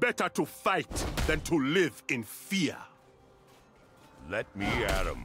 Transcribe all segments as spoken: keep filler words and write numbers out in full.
Better to fight than to live in fear. Let me at 'em.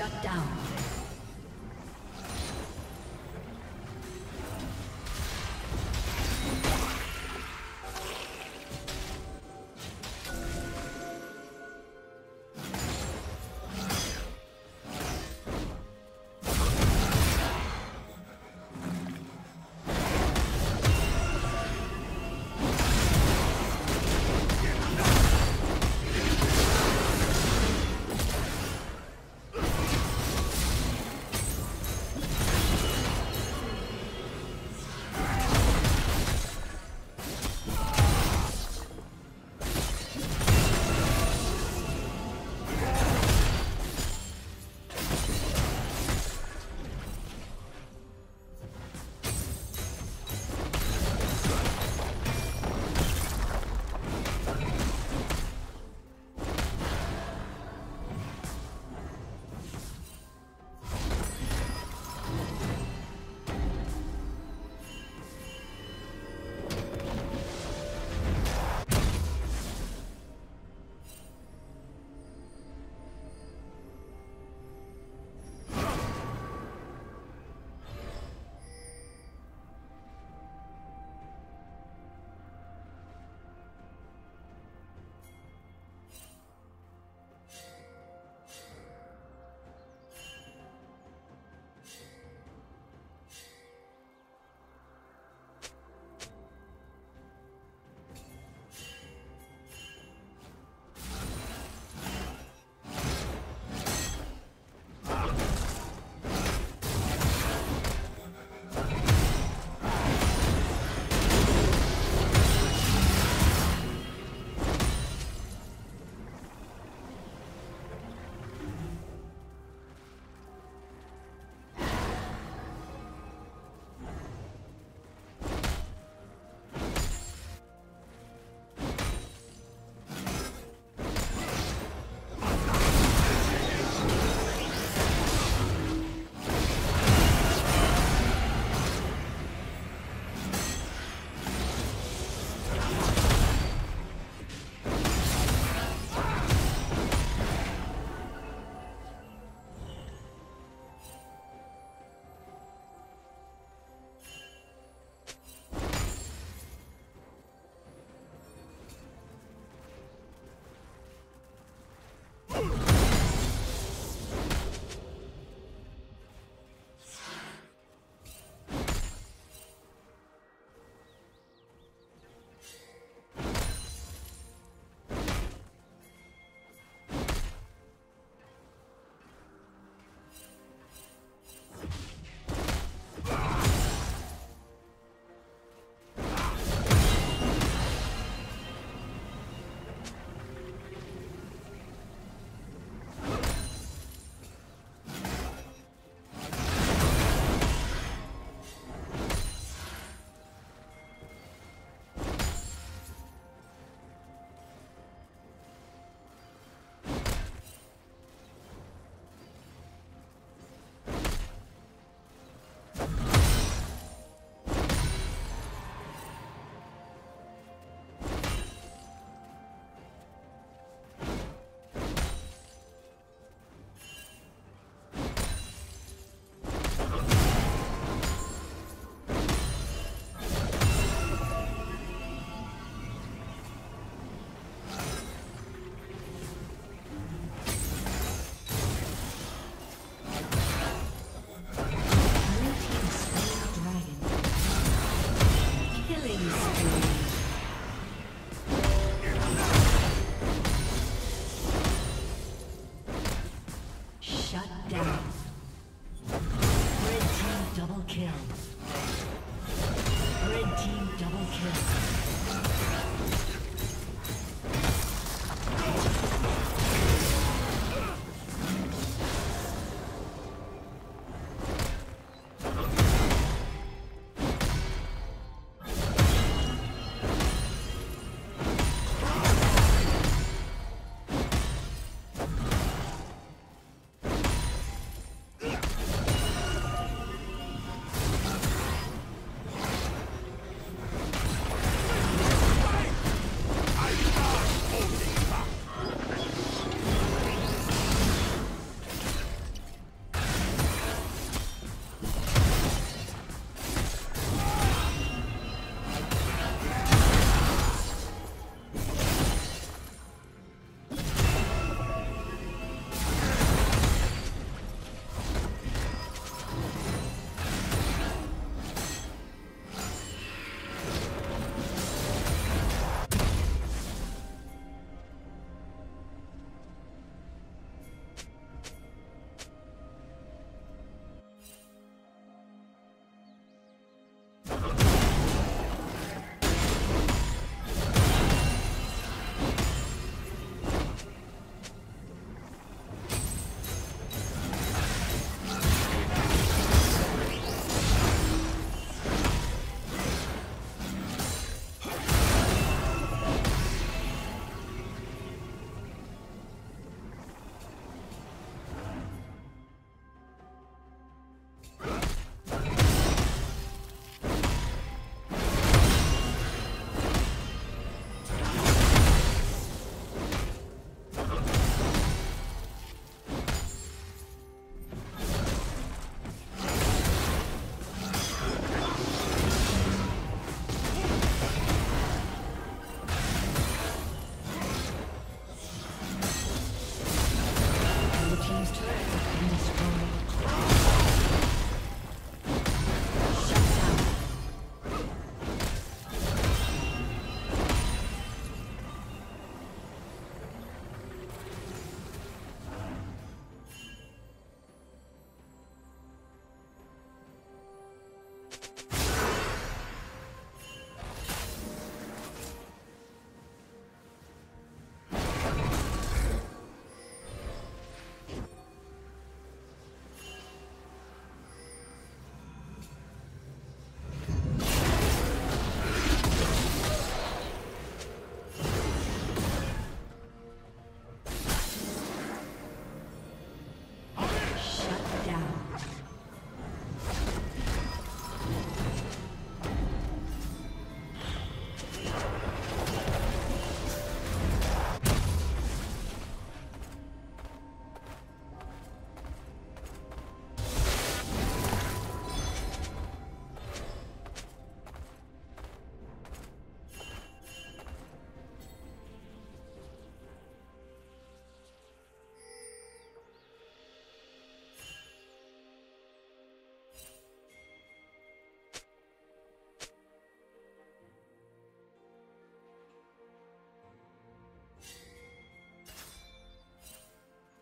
Shut down.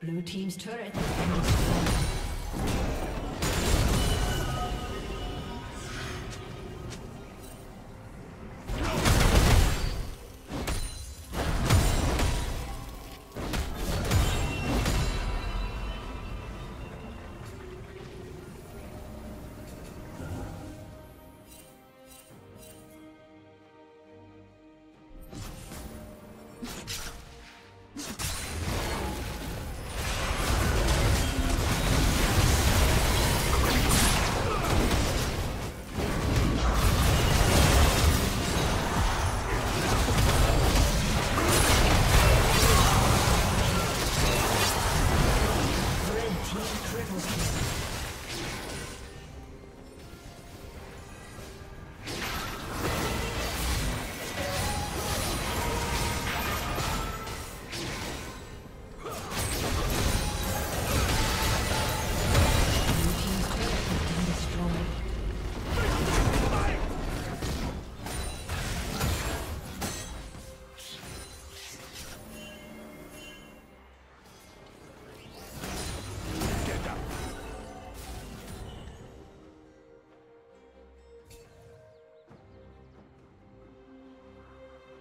Blue team's turret has been destroyed.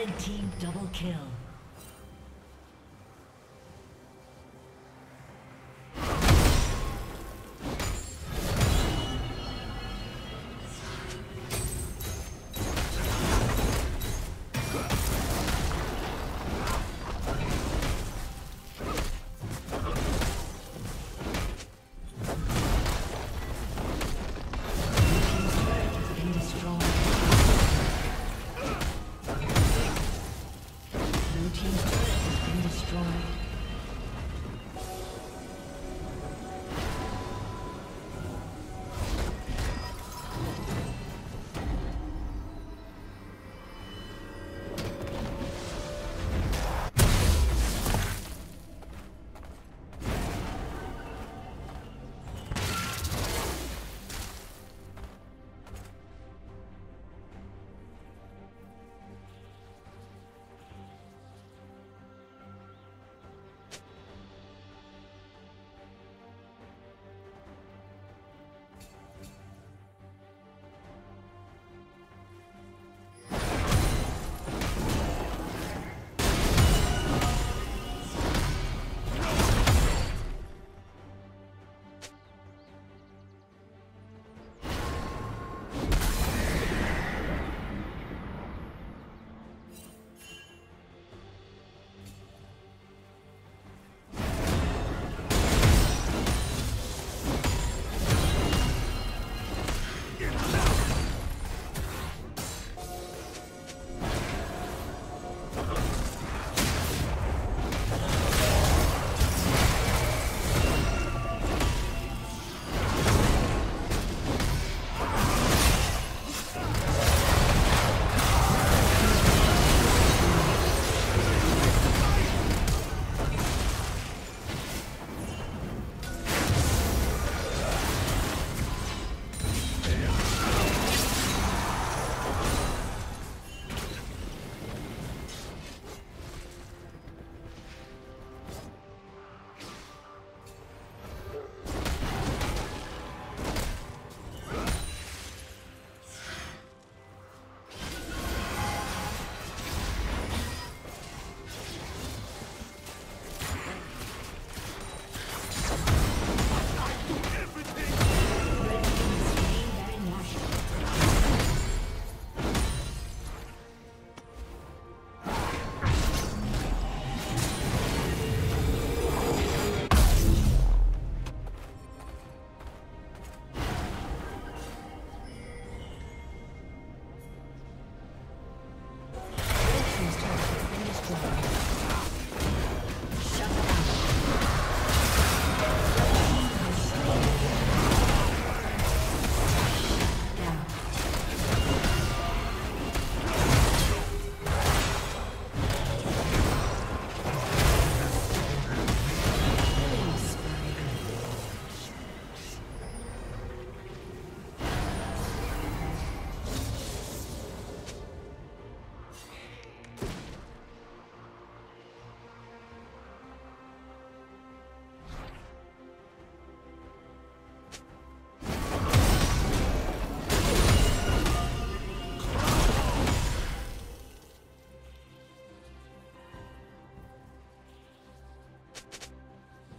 Red team double kill. Blue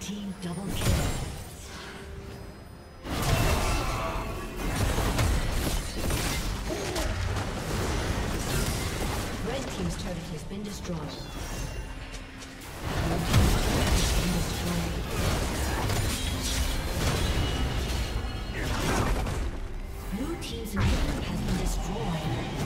Team double kill. Blue team's inhibitor has been destroyed.